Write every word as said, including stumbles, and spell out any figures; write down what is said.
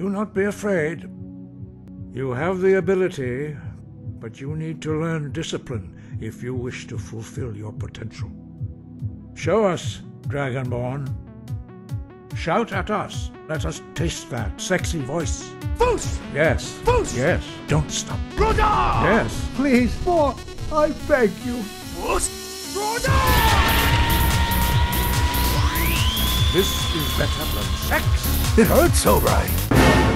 Do not be afraid. You have the ability, but you need to learn discipline if you wish to fulfill your potential. Show us, Dragonborn. Shout at us. Let us taste that sexy voice. F U S! Yes. F U S! Yes. Don't stop. Ro Dah! Yes. Please, for I beg you. F U S! Ro Dah! This is better than sex. It hurts all right.